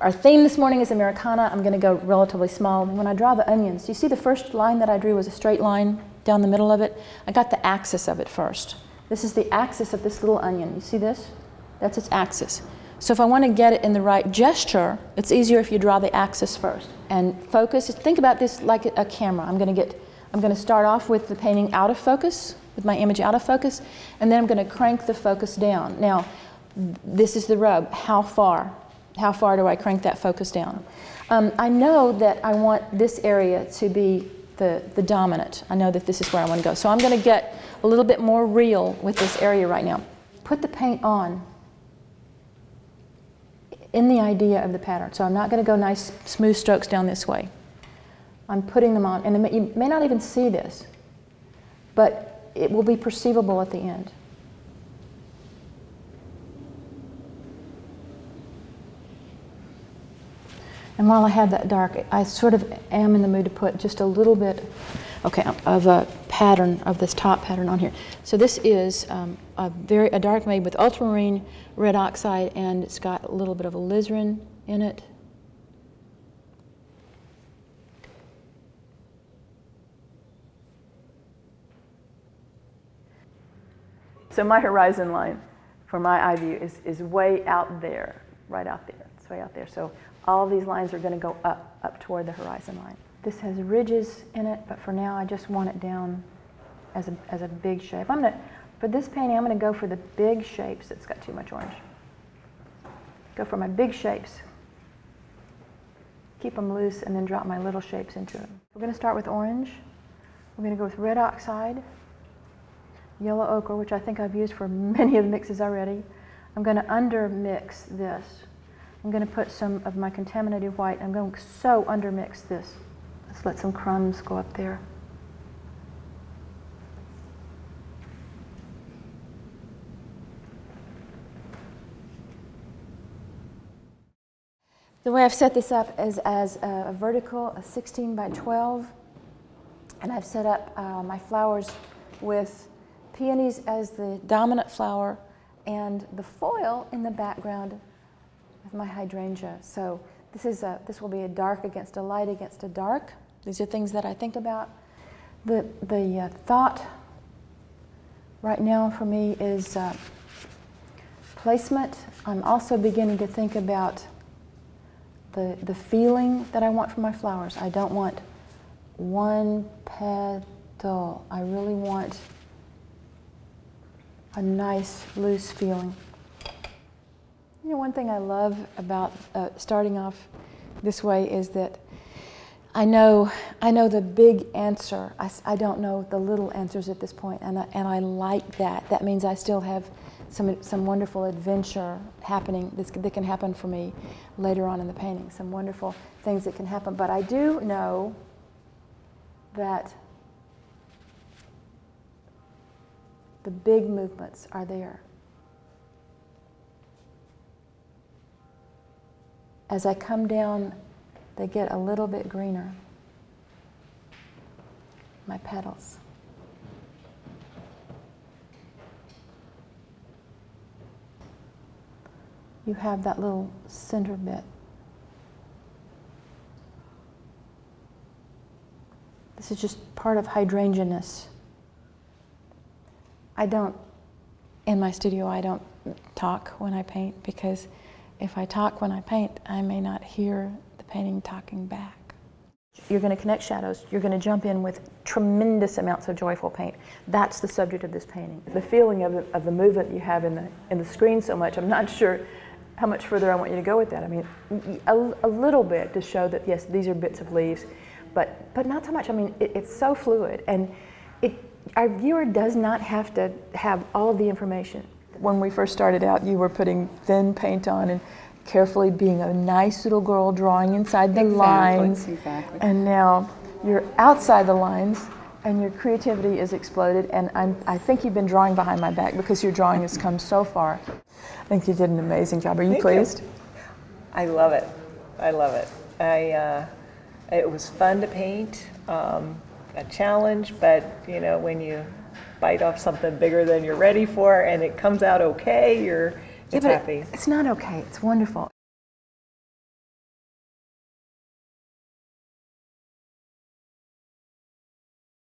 Our theme this morning is Americana. I'm going to go relatively small. When I draw the onions, you see the first line that I drew was a straight line down the middle of it. I got the axis of it first. This is the axis of this little onion. You see this? That's its axis. So if I want to get it in the right gesture, it's easier if you draw the axis first. And focus, think about this like a camera. I'm going to start off with the painting out of focus, with my image out of focus, and then I'm going to crank the focus down. Now, this is the rub. How far? How far do I crank that focus down? I know that I want this area to be the dominant. I know that this is where I want to go. So I'm going to get a little bit more real with this area right now. Put the paint on in the idea of the pattern. So I'm not going to go nice smooth strokes down this way. I'm putting them on. And you may not even see this, but it will be perceivable at the end. And while I have that dark, I sort of am in the mood to put just a little bit, of a pattern, of this top pattern on here. So this is a dark made with ultramarine, red oxide, and it's got a little bit of alizarin in it. So my horizon line for my eye view is way out there, right out there. It's way out there. So all these lines are going to go up toward the horizon line. This has ridges in it, but for now I just want it down as a big shape. For this painting, I'm going to go for the big shapes. That's got too much orange. Go for my big shapes. Keep them loose and then drop my little shapes into it. We're going to start with orange. We're going to go with red oxide, yellow ochre, which I think I've used for many of the mixes already. I'm going to undermix this. I'm going to put some of my contaminated white. I'm going to so undermix this. Let's let some crumbs go up there. The way I've set this up is as a vertical, a 16 by 12. And I've set up my flowers with peonies as the dominant flower and the foil in the background with my hydrangea. So this will be a dark against a light against a dark. These are things that I think about. The thought right now for me is placement. I'm also beginning to think about the feeling that I want for my flowers. I don't want one petal. I really want a nice loose feeling. You know, one thing I love about starting off this way is that I know the big answer. I don't know the little answers at this point, and I like that. That means I still have some wonderful adventure happening that can happen for me later on in the painting, some wonderful things that can happen. But I do know that the big movements are there. As I come down, they get a little bit greener, my petals. You have that little center bit. This is just part of hydrangea-ness. In my studio, I don't talk when I paint, because if I talk when I paint, I may not hear the painting talking back. You're going to connect shadows. You're going to jump in with tremendous amounts of joyful paint. That's the subject of this painting. The feeling of the movement you have in the screen so much, I'm not sure how much further I want you to go with that. I mean, a little bit to show that, yes, these are bits of leaves, but not so much. I mean, it's so fluid, and our viewer does not have to have all of the information. When we first started out, you were putting thin paint on and carefully being a nice little girl drawing inside the lines. Exactly. And now you're outside the lines and your creativity is exploded, and I think you've been drawing behind my back because your drawing has come so far. I think you did an amazing job. Are you pleased? I love it. I love it. It was fun to paint, a challenge, but you know, when you bite off something bigger than you're ready for, and it comes out okay, you're happy. It's not okay. It's wonderful.